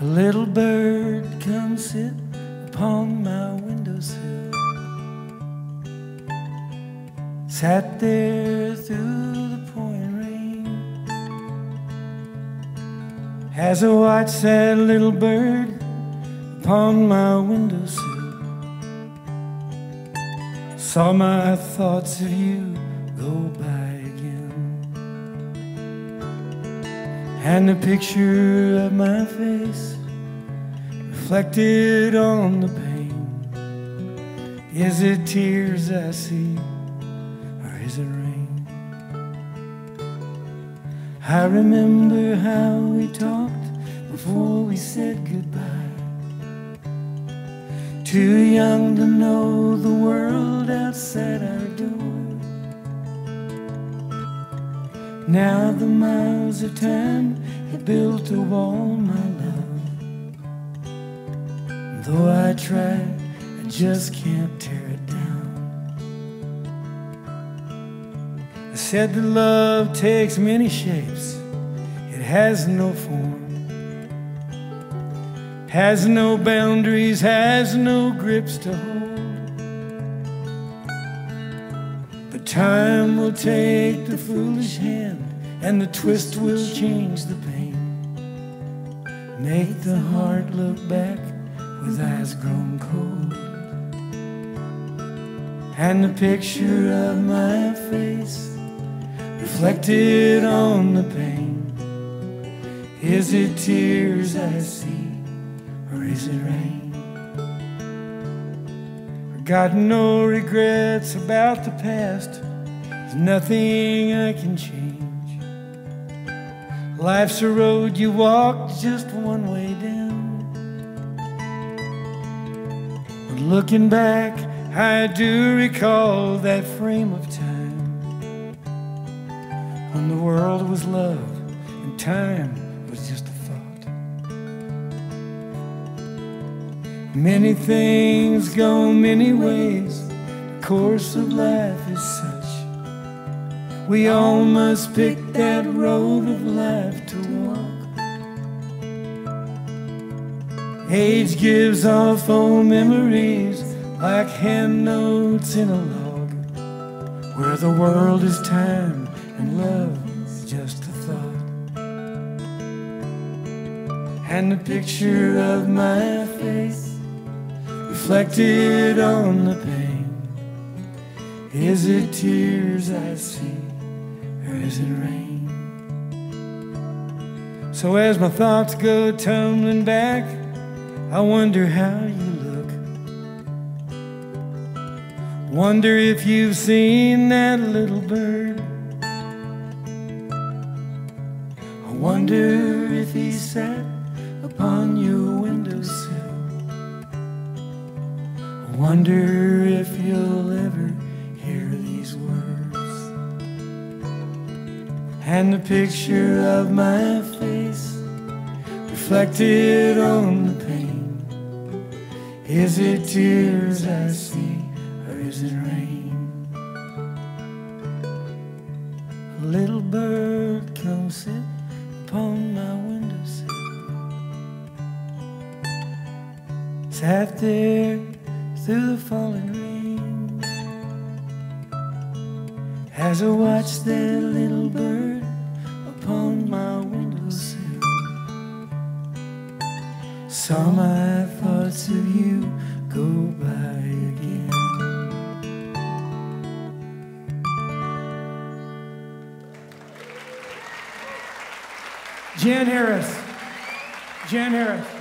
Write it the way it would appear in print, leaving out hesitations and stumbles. A little bird, come sit upon my windowsill. Sat there through the pouring rain. As I watched that little bird upon my windowsill, saw my thoughts of you go by again, and the picture of my face reflected on the pane. Is it tears I see, or is it rain? I remember how we talked before we said goodbye. Too young to know the world outside our door. Now the miles of time have built a wall, my love. Though I try, I just can't tear it down. I said that love takes many shapes, it has no form, has no boundaries, has no grips to hold. But time will take the foolish hand, and the twist will change the pain, make the heart look back with eyes grown cold. And the picture of my face reflected on the pane. Is it tears I see, or is it rain? I got no regrets about the past, there's nothing I can change. Life's a road you walk, just one way down. But looking back, I do recall that frame of time, when the world was love and time was just a thought. Many things go many ways, the course of life is such. We all must pick that road of life to walk. Age gives off old memories like hand notes in a log, where the world is time and love is just a thought. And the picture of my face reflected on the pane. Is it tears I see, or is it rain? So as my thoughts go tumbling back, I wonder how you look. Wonder if you've seen that little bird. I wonder if he sat upon your windowsill. Wonder if you'll ever hear these words. And the picture of my face reflected on the pane. Is it tears I see, or is it rain? A little bird, come sit upon my windowsill. Sat there through the falling rain, as I watched that little bird upon my windowsill, saw my thoughts of you go by again. Jan Harris. Jan Harris.